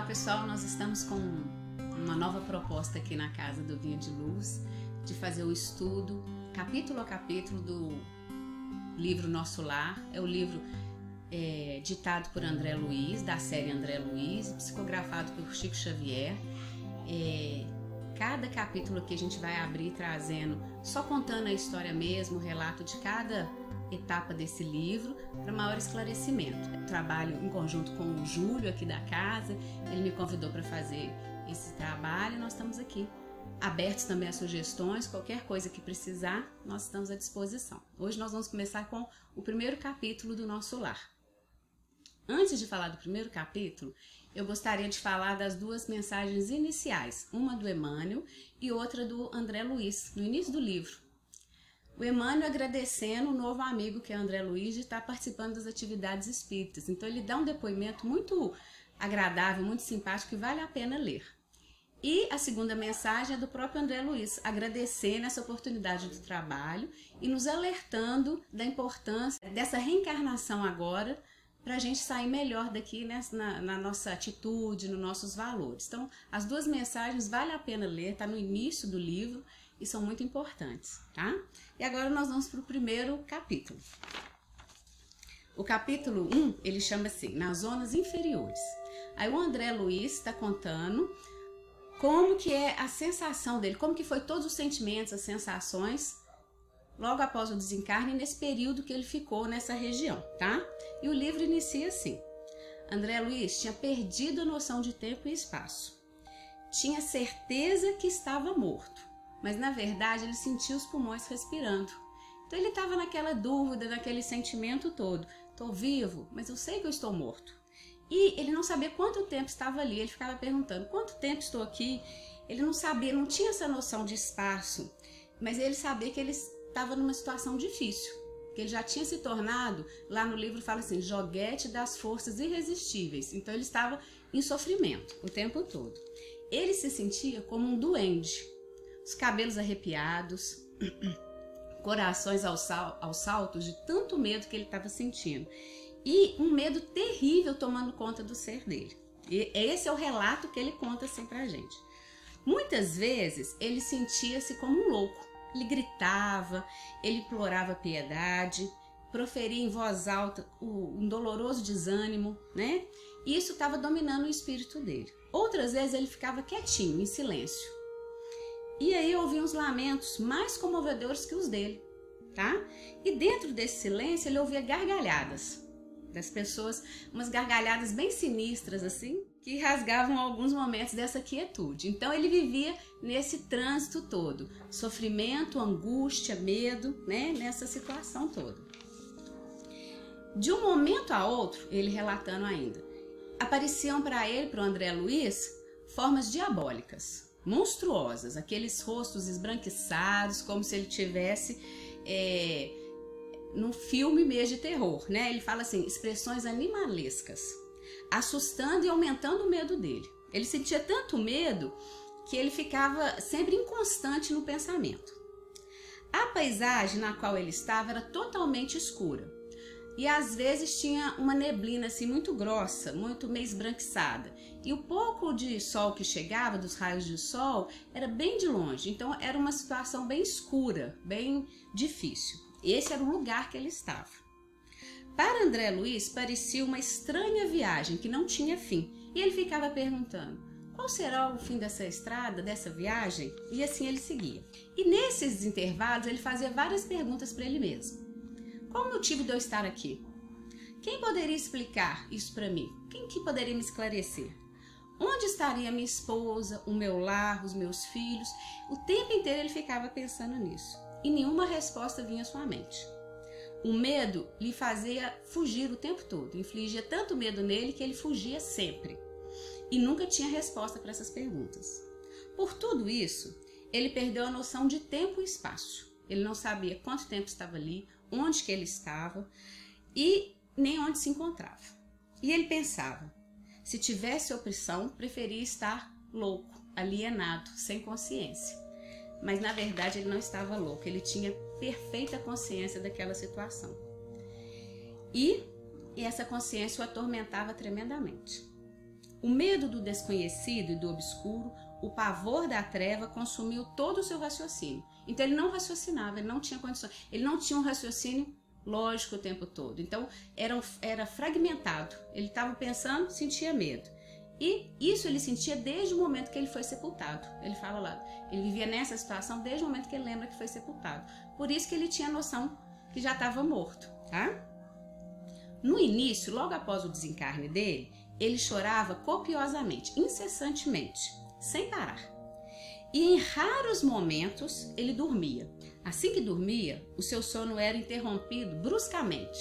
Olá pessoal, nós estamos com uma nova proposta aqui na Casa do Vinho de Luz, de fazer o estudo capítulo a capítulo do livro Nosso Lar. É o livro ditado por André Luiz, da série André Luiz, psicografado por Chico Xavier. Cada capítulo que a gente vai abrir trazendo, só contando a história mesmo, o relato de cada etapa desse livro, para maior esclarecimento. Eu trabalho em conjunto com o Júlio aqui da casa, ele me convidou para fazer esse trabalho e nós estamos aqui abertos também a sugestões, qualquer coisa que precisar, nós estamos à disposição. Hoje nós vamos começar com o primeiro capítulo do Nosso Lar. Antes de falar do primeiro capítulo, eu gostaria de falar das duas mensagens iniciais, uma do Emmanuel e outra do André Luiz, no início do livro. O Emmanuel agradecendo o novo amigo que é André Luiz de estar participando das atividades espíritas. Então ele dá um depoimento muito agradável, muito simpático, que vale a pena ler. E a segunda mensagem é do próprio André Luiz, agradecendo essa oportunidade do trabalho e nos alertando da importância dessa reencarnação agora para a gente sair melhor daqui, né, na nossa atitude, nos nossos valores. Então as duas mensagens vale a pena ler, está no início do livro e são muito importantes, tá? E agora nós vamos para o primeiro capítulo. O capítulo 1, ele chama assim, nas zonas inferiores. Aí o André Luiz está contando como que é a sensação dele, como que foi todos os sentimentos, as sensações, logo após o desencarne, nesse período que ele ficou nessa região, tá? E o livro inicia assim. André Luiz tinha perdido a noção de tempo e espaço. Tinha certeza que estava morto, mas na verdade ele sentiu os pulmões respirando. Então ele estava naquela dúvida, naquele sentimento todo. Estou vivo, mas eu sei que eu estou morto. E ele não sabia quanto tempo estava ali, ele ficava perguntando quanto tempo estou aqui. Ele não sabia, não tinha essa noção de espaço, mas ele sabia que ele estava numa situação difícil, que ele já tinha se tornado, lá no livro fala assim, joguete das forças irresistíveis. Então ele estava em sofrimento o tempo todo. Ele se sentia como um doente. Os cabelos arrepiados, corações aos saltos de tanto medo que ele estava sentindo. E um medo terrível tomando conta do ser dele. E esse é o relato que ele conta assim pra gente. Muitas vezes ele sentia-se como um louco. Ele gritava, ele implorava piedade, proferia em voz alta um doloroso desânimo, né? E isso estava dominando o espírito dele. Outras vezes ele ficava quietinho, em silêncio. E aí eu ouvi uns lamentos mais comovedores que os dele, tá? E dentro desse silêncio ele ouvia gargalhadas das pessoas, umas gargalhadas bem sinistras assim, que rasgavam alguns momentos dessa quietude. Então ele vivia nesse trânsito todo, sofrimento, angústia, medo, né? Nessa situação toda. De um momento a outro, ele relatando ainda, apareciam para ele, para o André Luiz, formas diabólicas, monstruosas, aqueles rostos esbranquiçados, como se ele tivesse num filme mesmo de terror, né? Ele fala assim, expressões animalescas, assustando e aumentando o medo dele. Ele sentia tanto medo que ele ficava sempre inconstante no pensamento. A paisagem na qual ele estava era totalmente escura e às vezes tinha uma neblina assim muito grossa, muito meio esbranquiçada. E o pouco de sol que chegava, dos raios de sol, era bem de longe. Então era uma situação bem escura, bem difícil. Esse era o lugar que ele estava. Para André Luiz parecia uma estranha viagem que não tinha fim. E ele ficava perguntando, qual será o fim dessa estrada, dessa viagem? E assim ele seguia. E nesses intervalos ele fazia várias perguntas para ele mesmo. Qual o motivo de eu estar aqui? Quem poderia explicar isso para mim? Quem que poderia me esclarecer? Onde estaria minha esposa, o meu lar, os meus filhos? O tempo inteiro ele ficava pensando nisso e nenhuma resposta vinha à sua mente. O medo lhe fazia fugir o tempo todo, infligia tanto medo nele que ele fugia sempre e nunca tinha resposta para essas perguntas. Por tudo isso, ele perdeu a noção de tempo e espaço. Ele não sabia quanto tempo estava ali, onde que ele estava e nem onde se encontrava. E ele pensava, se tivesse opção, preferia estar louco, alienado, sem consciência. Mas na verdade ele não estava louco, ele tinha perfeita consciência daquela situação. E essa consciência o atormentava tremendamente. O medo do desconhecido e do obscuro, o pavor da treva consumiu todo o seu raciocínio. Então ele não raciocinava, ele não tinha condições, ele não tinha um raciocínio lógico o tempo todo. Então era fragmentado, ele estava pensando, sentia medo. E isso ele sentia desde o momento que ele foi sepultado. Ele fala lá, ele vivia nessa situação desde o momento que ele lembra que foi sepultado. Por isso que ele tinha a noção que já estava morto, tá? No início, logo após o desencarne dele, ele chorava copiosamente, incessantemente, sem parar. E em raros momentos ele dormia. Assim que dormia, o seu sono era interrompido bruscamente.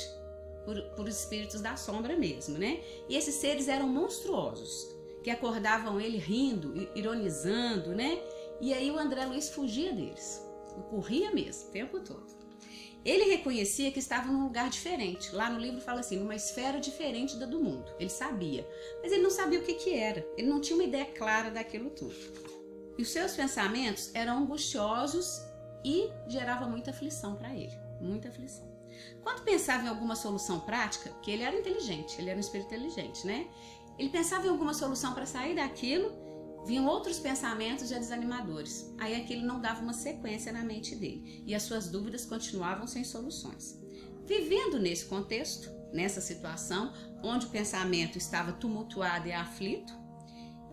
Por espíritos da sombra mesmo, né? E esses seres eram monstruosos, que acordavam ele rindo, ironizando, né? E aí o André Luiz fugia deles, corria mesmo, o tempo todo. Ele reconhecia que estava num lugar diferente, lá no livro fala assim, numa esfera diferente da do mundo, ele sabia, mas ele não sabia o que era, ele não tinha uma ideia clara daquilo tudo. E os seus pensamentos eram angustiosos e gerava muita aflição para ele, muita aflição. Quando pensava em alguma solução prática, porque ele era inteligente, ele era um espírito inteligente, né? Ele pensava em alguma solução para sair daquilo, vinham outros pensamentos já desanimadores. Aí aquilo não dava uma sequência na mente dele e as suas dúvidas continuavam sem soluções. Vivendo nesse contexto, nessa situação, onde o pensamento estava tumultuado e aflito,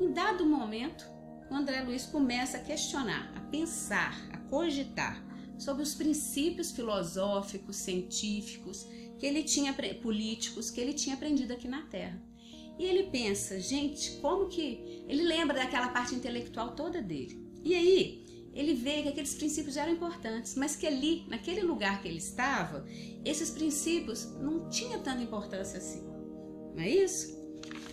em dado momento, o André Luiz começa a questionar, a pensar, a cogitar sobre os princípios filosóficos, científicos, que ele tinha, políticos, que ele tinha aprendido aqui na Terra. E ele pensa, gente, como que... Ele lembra daquela parte intelectual toda dele. E aí, ele vê que aqueles princípios eram importantes, mas que ali, naquele lugar que ele estava, esses princípios não tinham tanta importância assim. Não é isso?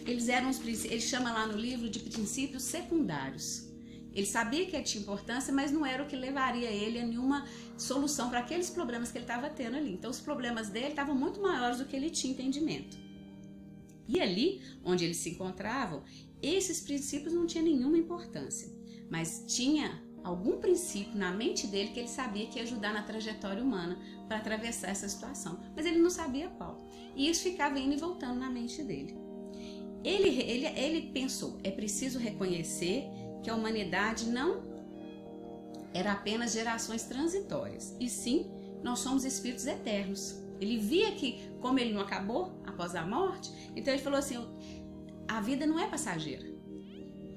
Eles eram os princípios, ele chama lá no livro de princípios secundários. Ele sabia que tinha importância, mas não era o que levaria ele a nenhuma solução para aqueles problemas que ele estava tendo ali. Então, os problemas dele estavam muito maiores do que ele tinha entendimento. E ali, onde eles se encontravam, esses princípios não tinham nenhuma importância. Mas tinha algum princípio na mente dele que ele sabia que ia ajudar na trajetória humana para atravessar essa situação. Mas ele não sabia qual. E isso ficava indo e voltando na mente dele. Ele pensou, é preciso reconhecer que a humanidade não era apenas gerações transitórias, e sim, nós somos espíritos eternos. Ele via que, como ele não acabou após a morte, então ele falou assim, a vida não é passageira,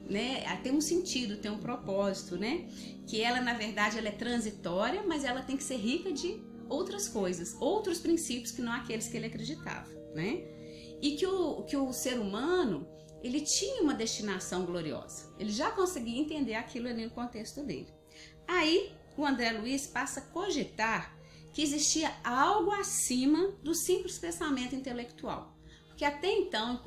né? Tem um sentido, tem um propósito, né? Que ela, na verdade, ela é transitória, mas ela tem que ser rica de outras coisas, outros princípios que não aqueles que ele acreditava, né? E que o ser humano, ele tinha uma destinação gloriosa. Ele já conseguia entender aquilo ali no contexto dele. Aí, o André Luiz passa a cogitar que existia algo acima do simples pensamento intelectual. Porque até então,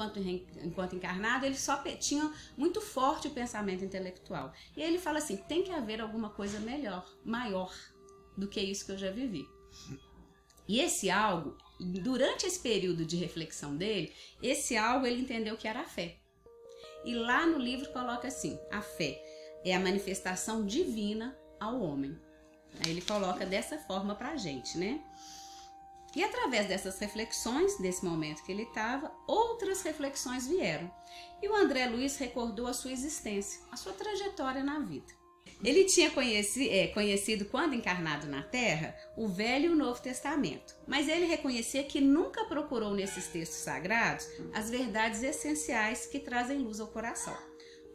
enquanto encarnado, ele só tinha muito forte o pensamento intelectual. E ele fala assim, tem que haver alguma coisa melhor, maior do que isso que eu já vivi. E esse algo, durante esse período de reflexão dele, esse algo ele entendeu que era a fé. E lá no livro coloca assim, a fé é a manifestação divina ao homem. Aí ele coloca dessa forma pra gente, né? E através dessas reflexões, desse momento que ele estava, outras reflexões vieram. E o André Luiz recordou a sua existência, a sua trajetória na vida. Ele tinha conhecido, quando encarnado na Terra, o Velho e o Novo Testamento, mas ele reconhecia que nunca procurou nesses textos sagrados as verdades essenciais que trazem luz ao coração,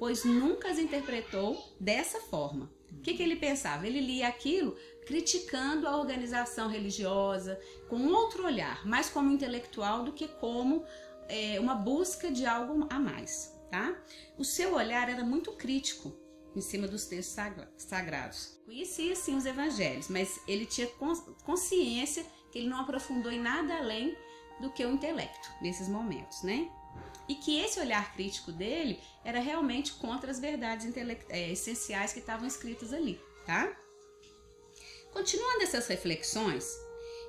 pois nunca as interpretou dessa forma. O que ele pensava? Ele lia aquilo criticando a organização religiosa, com outro olhar, mais como intelectual do que como uma busca de algo a mais, tá? O seu olhar era muito crítico em cima dos textos sagrados. Conhecia sim os evangelhos, mas ele tinha consciência que ele não aprofundou em nada além do que o intelecto nesses momentos, né? E que esse olhar crítico dele era realmente contra as verdades essenciais que estavam escritas ali, tá? Continuando essas reflexões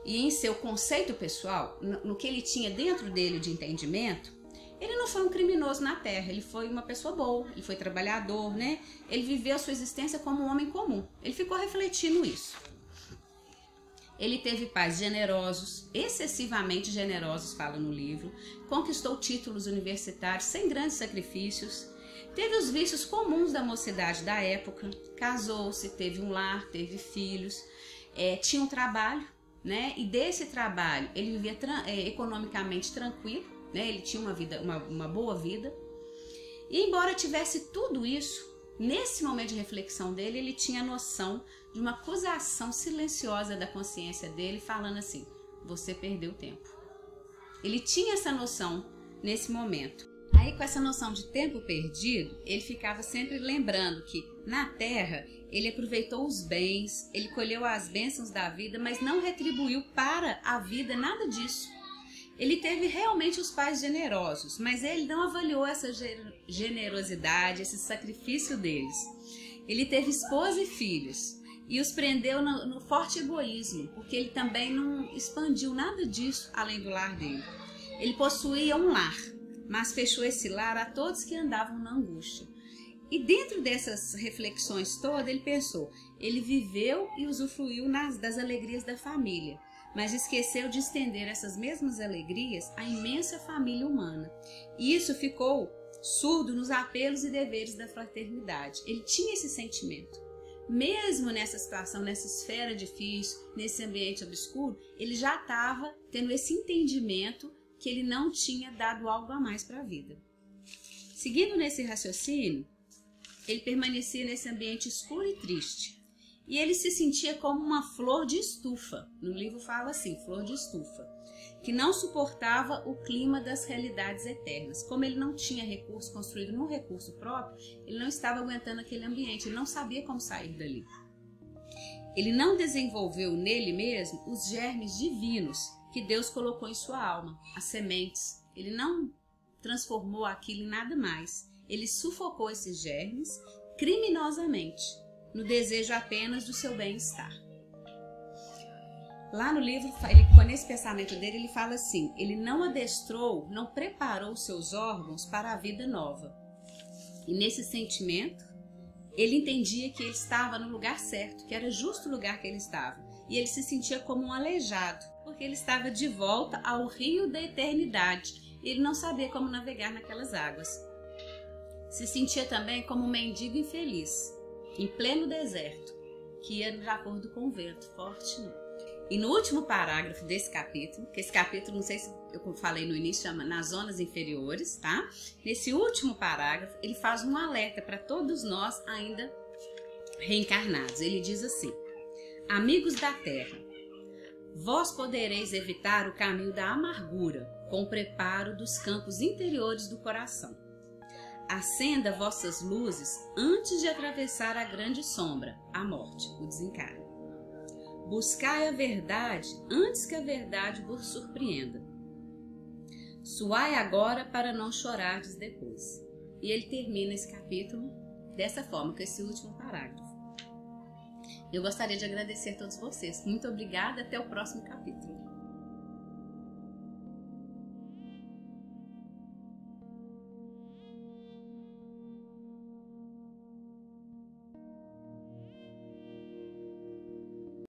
e em seu conceito pessoal, no que ele tinha dentro dele de entendimento, ele não foi um criminoso na Terra, ele foi uma pessoa boa, ele foi trabalhador, né? Ele viveu a sua existência como um homem comum. Ele ficou refletindo isso. Ele teve pais generosos, excessivamente generosos, fala no livro, conquistou títulos universitários sem grandes sacrifícios, teve os vícios comuns da mocidade da época, casou-se, teve um lar, teve filhos, tinha um trabalho, né? E desse trabalho ele vivia economicamente tranquilo, né? Ele tinha uma boa vida. E embora tivesse tudo isso, nesse momento de reflexão dele, ele tinha noção de uma acusação silenciosa da consciência dele, falando assim: você perdeu tempo. Ele tinha essa noção nesse momento. Aí, com essa noção de tempo perdido, ele ficava sempre lembrando que, na Terra, ele aproveitou os bens, ele colheu as bênçãos da vida, mas não retribuiu para a vida nada disso. Ele teve realmente os pais generosos, mas ele não avaliou essa generosidade, esse sacrifício deles. Ele teve esposa e filhos e os prendeu no forte egoísmo, porque ele também não expandiu nada disso além do lar dele. Ele possuía um lar, mas fechou esse lar a todos que andavam na angústia. E dentro dessas reflexões todas, ele pensou, ele viveu e usufruiu das alegrias da família, mas esqueceu de estender essas mesmas alegrias à imensa família humana. E isso ficou surdo nos apelos e deveres da fraternidade. Ele tinha esse sentimento. Mesmo nessa situação, nessa esfera difícil, nesse ambiente obscuro, ele já estava tendo esse entendimento que ele não tinha dado algo a mais para a vida. Seguindo nesse raciocínio, ele permanecia nesse ambiente escuro e triste. E ele se sentia como uma flor de estufa, no livro fala assim, flor de estufa, que não suportava o clima das realidades eternas. Como ele não tinha recurso construído num recurso próprio, ele não estava aguentando aquele ambiente, ele não sabia como sair dali. Ele não desenvolveu nele mesmo os germes divinos que Deus colocou em sua alma, as sementes. Ele não transformou aquilo em nada mais. Ele sufocou esses germes criminosamente, no desejo apenas do seu bem-estar. Lá no livro, com esse pensamento dele, ele fala assim, ele não adestrou, não preparou seus órgãos para a vida nova. E nesse sentimento, ele entendia que ele estava no lugar certo, que era justo o lugar que ele estava. E ele se sentia como um aleijado, porque ele estava de volta ao rio da eternidade. Ele não sabia como navegar naquelas águas. Se sentia também como um mendigo infeliz, em pleno deserto, que ia de acordo com o vento, forte não. E no último parágrafo desse capítulo, que esse capítulo, não sei se eu falei no início, chama Nas Zonas Inferiores, tá? Nesse último parágrafo, ele faz um alerta para todos nós ainda reencarnados. Ele diz assim, amigos da Terra, vós podereis evitar o caminho da amargura com o preparo dos campos interiores do coração. Acenda vossas luzes antes de atravessar a grande sombra, a morte, o desencarne. Buscai a verdade antes que a verdade vos surpreenda. Suai agora para não chorardes depois. E ele termina esse capítulo dessa forma, com esse último parágrafo. Eu gostaria de agradecer a todos vocês. Muito obrigada, até o próximo capítulo.